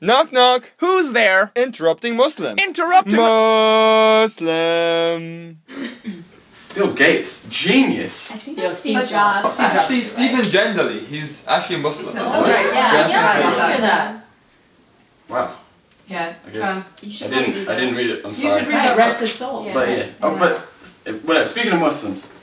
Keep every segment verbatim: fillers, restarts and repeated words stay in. Knock knock. Who's there? Interrupting Muslim. Interrupting Muslim. Bill Gates, genius. I think it's Steve Jobs. Jobs. Actually, Stephen Gendali, he's actually Muslim. That's right. Yeah, yeah, yeah. Wow. Yeah. I guess uh, I didn't. I didn't read it. I'm sorry. You should read it. Rest his soul. Yeah. But yeah. Oh, but whatever. Speaking of Muslims,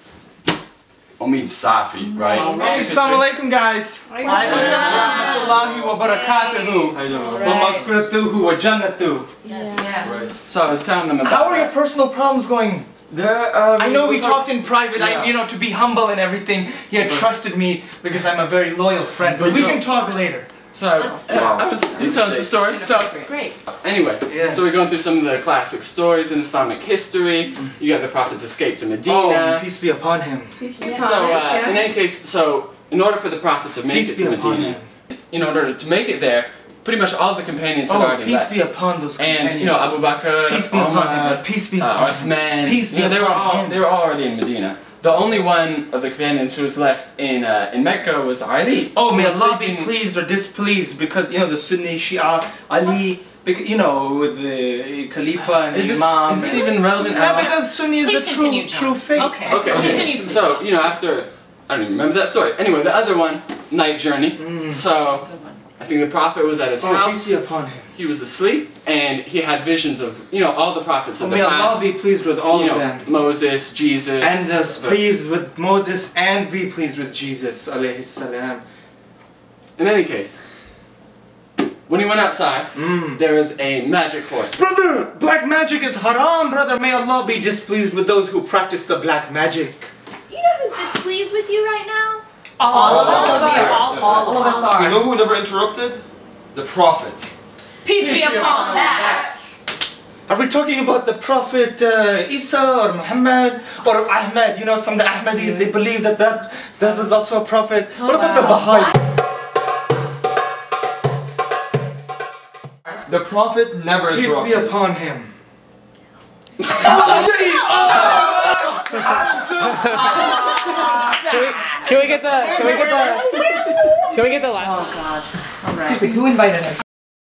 Omid Safi, right? Assalamu alaikum, guys. Wa rahmatullahi wa barakatuhu. How you doing? Wa maghfiratuhu wa jannatuhu. Yes. Right. So I was telling them about. How are your personal problems going? There, um, I know we talked in private, yeah. I, you know, to be humble and everything. He had trusted me because I'm a very loyal friend, but, but we so, can talk later. So, Let's uh, I was, you tell us the story. So, great. Anyway, yes. So we're going through some of the classic stories in Islamic history. Mm. You got the Prophet's escape to Medina. Oh, peace be upon him. Peace be upon so, uh, yeah. in any case, so in order for the Prophet to make peace it to Medina, him. in order to make it there, pretty much all the companions oh, had already peace left. be upon those companions. And, you know, Abu Bakr, peace be Umar, upon him, peace be upon uh, Uthman, peace be you know, they, were all, they were all already in Medina. The only one of the companions who was left in uh, in Mecca was Ali. Oh, may Allah be pleased or displeased because, you know, the Sunni, Shia, Ali, because, you know, with the Khalifa and is the this, Imam. Is this even relevant? Yeah, because Sunni is Please the continue, true, true faith. Okay, okay. okay. So, you know, after, I don't even remember that story. Anyway, the other one, night journey, mm. so... I think the Prophet was at his oh, house, peace be upon him. He was asleep, and he had visions of, you know, all the Prophets oh, of the past. May Allah be pleased with all you of know, them. Moses, Jesus. And us uh, pleased with Moses and be pleased with Jesus, alayhi salam. In any case, when he went outside, mm. there was a magic horse. Brother, black magic is haram, brother. May Allah be displeased with those who practice the black magic. You know who's displeased with you right now? All, all of us, all of us, all, all, all of us are. You know who never interrupted? The Prophet. Peace, Peace be upon him. That. Are we talking about the Prophet uh, Isa or Muhammad or Ahmad? You know, some of the Ahmadis, they believe that that, that was also a prophet. Oh, what about wow. the Baha'i? The Prophet never Peace interrupted. Peace be upon him. Can we get the, can we get the, can we get the last? Oh god. Alright. Seriously, who invited us?